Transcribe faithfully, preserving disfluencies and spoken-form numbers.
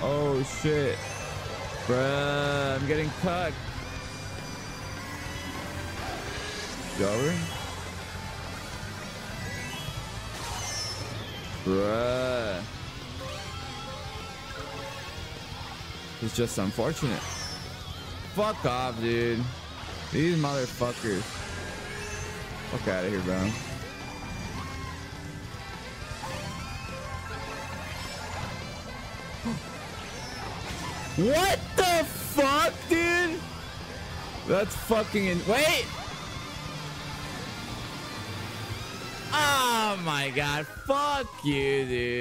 Oh shit. Bruh, I'm getting cucked. Jobber? Bruh. It's just unfortunate. Fuck off, dude. These motherfuckers. Fuck out of here, bro. What the fuck, dude? That's fucking in. Wait. Oh my god. Fuck you, dude.